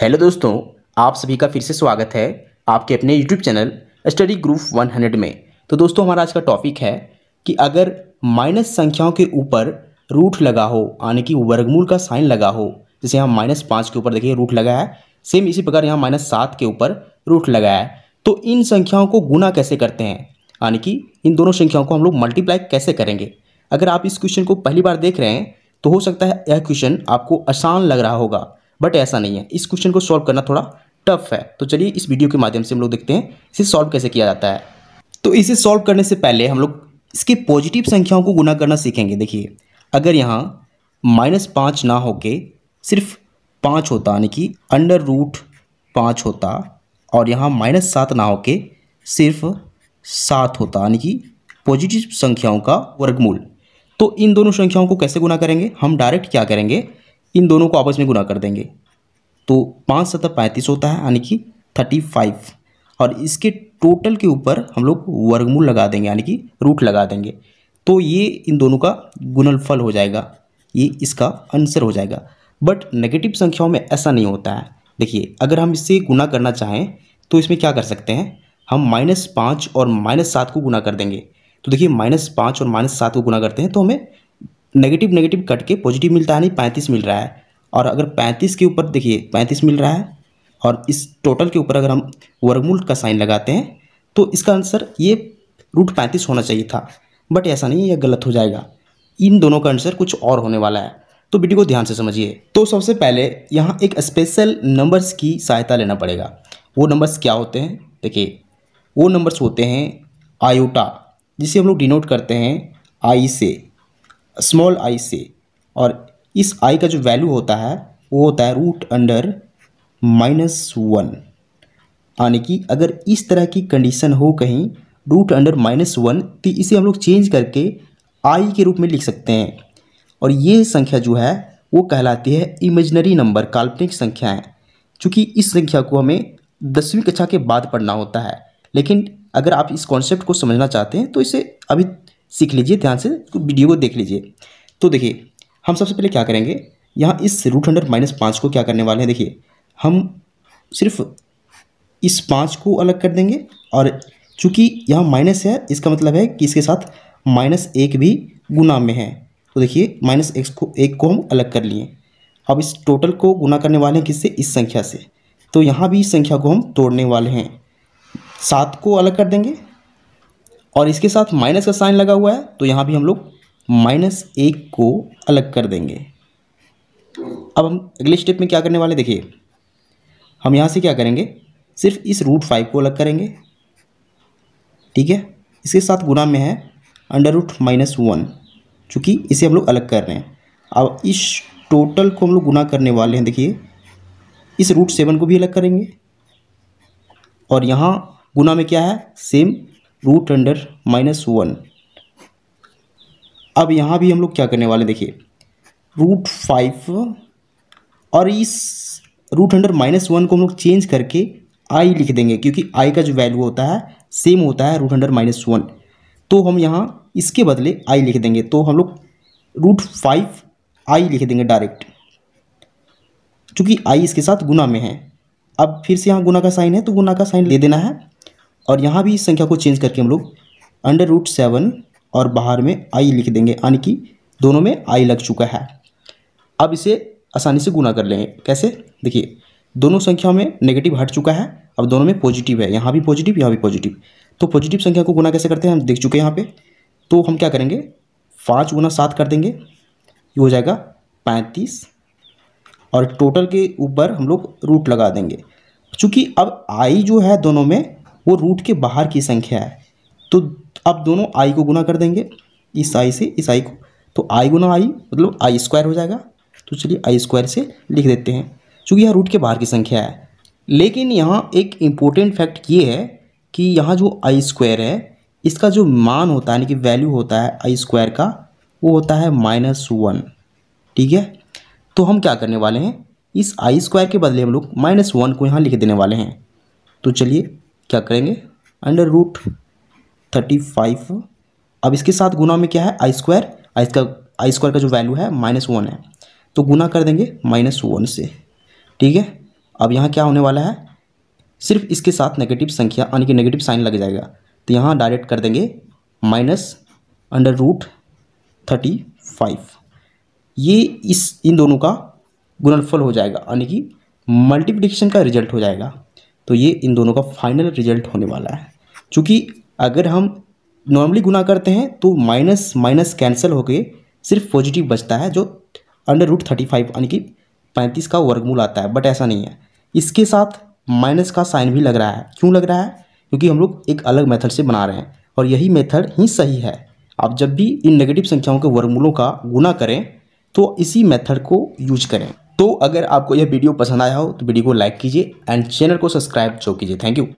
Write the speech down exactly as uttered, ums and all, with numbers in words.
Hello दोस्तों, आप सभी का फिर से स्वागत है आपके अपने यूट्यूब चैनल स्टडी ग्रुप सौ में। तो दोस्तों हमारा आज का टॉपिक है कि अगर माइनस संख्याओं के ऊपर रूट लगा हो यानी कि वर्गमूल का साइन लगा हो, जैसे यहाँ माइनस पाँच के ऊपर देखिए रूट लगा है, सेम इसी प्रकार यहाँ माइनस सात के ऊपर रूट लगा है, तो इन संख्याओं को गुना कैसे करते हैं यानी कि इन दोनों संख्याओं को हम लोग मल्टीप्लाई कैसे करेंगे। अगर आप इस क्वेश्चन को पहली बार देख रहे हैं तो हो सकता है यह क्वेश्चन आपको आसान लग रहा होगा, बट ऐसा नहीं है। इस क्वेश्चन को सॉल्व करना थोड़ा टफ है। तो चलिए इस वीडियो के माध्यम से हम लोग देखते हैं इसे सॉल्व कैसे किया जाता है। तो इसे सॉल्व करने से पहले हम लोग इसके पॉजिटिव संख्याओं को गुना करना सीखेंगे। देखिए अगर यहाँ माइनस पाँच ना होके सिर्फ पाँच होता यानी कि अंडर रूट पाँच होता, और यहाँ माइनस सात ना होके सिर्फ सात होता यानी कि पॉजिटिव संख्याओं का वर्गमूल। तो इन दोनों संख्याओं को कैसे गुना करेंगे, हम डायरेक्ट क्या करेंगे, इन दोनों को आपस में गुना कर देंगे। तो पाँच सतह पैंतीस होता है यानी कि थर्टी फाइव, और इसके टोटल के ऊपर हम लोग वर्गमूल लगा देंगे यानी कि रूट लगा देंगे। तो ये इन दोनों का गुणनफल हो जाएगा, ये इसका आंसर हो जाएगा। बट नेगेटिव संख्याओं में ऐसा नहीं होता है। देखिए अगर हम इससे गुना करना चाहें तो इसमें क्या कर सकते हैं, हम माइनस पाँच और माइनस सात को गुना कर देंगे। तो देखिए माइनस पाँच और माइनस सात को गुना करते हैं तो हमें नेगेटिव नेगेटिव कट के पॉजिटिव मिलता है, नहीं पैंतीस मिल रहा है। और अगर पैंतीस के ऊपर देखिए पैंतीस मिल रहा है, और इस टोटल के ऊपर अगर हम वर्गमूल का साइन लगाते हैं तो इसका आंसर ये रूट पैंतीस होना चाहिए था, बट ऐसा नहीं है, यह गलत हो जाएगा। इन दोनों का आंसर कुछ और होने वाला है, तो वीडियो को ध्यान से समझिए। तो सबसे पहले यहाँ एक स्पेशल नंबर्स की सहायता लेना पड़ेगा। वो नंबर्स क्या होते हैं, देखिए वो नंबर्स होते हैं आयोटा, जिसे हम लोग डिनोट करते हैं आई से, स्मॉल आई से। और इस आई का जो वैल्यू होता है वो होता है रूट अंडर माइनस वन, यानी कि अगर इस तरह की कंडीशन हो कहीं रूट अंडर माइनस वन, तो इसे हम लोग चेंज करके आई के रूप में लिख सकते हैं। और ये संख्या जो है वो कहलाती है इमेजिनरी नंबर, काल्पनिक संख्याएं। चूँकि इस संख्या को हमें दसवीं कक्षा के बाद पढ़ना होता है, लेकिन अगर आप इस कॉन्सेप्ट को समझना चाहते हैं तो इसे अभी सीख लीजिए, ध्यान से वीडियो को देख लीजिए। तो देखिए हम सबसे पहले क्या करेंगे, यहाँ इस रूट अंडर माइनस पाँच को क्या करने वाले हैं, देखिए हम सिर्फ इस पाँच को अलग कर देंगे। और चूँकि यहाँ माइनस है, इसका मतलब है कि इसके साथ माइनस एक भी गुना में है। तो देखिए माइनस एक को एक को हम अलग कर लिए। अब इस टोटल को गुना करने वाले हैं किससे, इस संख्या से। तो यहाँ भी इस संख्या को हम तोड़ने वाले हैं, सात को अलग कर देंगे, और इसके साथ माइनस का साइन लगा हुआ है तो यहाँ भी हम लोग माइनस एक को अलग कर देंगे। अब हम अगले स्टेप में क्या करने वाले, देखिए हम यहाँ से क्या करेंगे, सिर्फ इस रूट फाइव को अलग करेंगे, ठीक है, इसके साथ गुना में है अंडर रूट माइनस वन, चूँकि इसे हम लोग अलग कर रहे हैं। अब इस टोटल को हम लोग गुना करने वाले हैं, देखिए इस रूट सेवन को भी अलग करेंगे, और यहाँ गुना में क्या है, same root under minus one. अब यहाँ भी हम लोग क्या करने वाले, देखिए रूट फाइव और इस रूट अंडर माइनस वन को हम लोग चेंज करके आई लिख देंगे, क्योंकि आई का जो वैल्यू होता है सेम होता है रूट अंडर माइनस वन। तो हम यहाँ इसके बदले आई लिख देंगे, तो हम लोग रूट फाइव आई लिख देंगे डायरेक्ट, चूँकि आई इसके साथ गुना में है। अब फिर से यहाँ गुना का साइन है तो गुना का साइन ले देना है, और यहाँ भी इस संख्या को चेंज करके हम लोग अंडर रूट सेवन और बाहर में आई लिख देंगे, यानी कि दोनों में आई लग चुका है। अब इसे आसानी से गुना कर लेंगे, कैसे, देखिए दोनों संख्याओं में नेगेटिव हट चुका है, अब दोनों में पॉजिटिव है, यहाँ भी पॉजिटिव यहाँ भी पॉजिटिव। तो पॉजिटिव संख्या को गुना कैसे करते हैं हम देख चुके हैं यहाँ पे। तो हम क्या करेंगे, पाँच गुना सात कर देंगे, ये हो जाएगा पैंतीस, और टोटल के ऊपर हम लोग रूट लगा देंगे। चूँकि अब आई जो है दोनों में वो रूट के बाहर की संख्या है, तो अब दोनों आई को गुना कर देंगे, इस आई से इस आई को, तो आई गुना आई मतलब आई स्क्वायर हो जाएगा। तो चलिए आई स्क्वायर से लिख देते हैं, क्योंकि यह रूट के बाहर की संख्या है। लेकिन यहाँ एक इम्पोर्टेंट फैक्ट ये है कि यहाँ जो आई स्क्वायर है इसका जो मान होता है यानी कि वैल्यू होता है आई स्क्वायर का, वो होता है माइनस वन, ठीक है। तो हम क्या करने वाले हैं, इस आई स्क्वायर के बदले हम लोग माइनस वन को यहाँ लिख देने वाले हैं। तो चलिए क्या करेंगे, अंडर रूट थर्टी फाइव, अब इसके साथ गुना में क्या है, आई स्क्वायर, आई का आई स्क्वायर का जो वैल्यू है माइनस वन है, तो गुना कर देंगे माइनस वन से, ठीक है। अब यहाँ क्या होने वाला है, सिर्फ इसके साथ नेगेटिव संख्या यानी कि नेगेटिव साइन लग जाएगा, तो यहाँ डायरेक्ट कर देंगे minus under root thirty five, ये इस इन दोनों का गुणनफल हो जाएगा यानी कि मल्टीप्लिकेशन का रिजल्ट हो जाएगा। तो ये इन दोनों का फाइनल रिजल्ट होने वाला है। चूँकि अगर हम नॉर्मली गुना करते हैं तो माइनस माइनस कैंसिल होके सिर्फ पॉजिटिव बचता है जो अंडर रूट थर्टी फाइव यानी कि पैंतीस का वर्गमूल आता है, बट ऐसा नहीं है, इसके साथ माइनस का साइन भी लग रहा है। क्यों लग रहा है, क्योंकि हम लोग एक अलग मेथड से बना रहे हैं और यही मेथड ही सही है। आप जब भी इन नेगेटिव संख्याओं के वर्गमूलों का गुना करें तो इसी मेथड को यूज करें। तो अगर आपको यह वीडियो पसंद आया हो तो वीडियो को लाइक कीजिए एंड चैनल को सब्सक्राइब जो कीजिए। Thank you.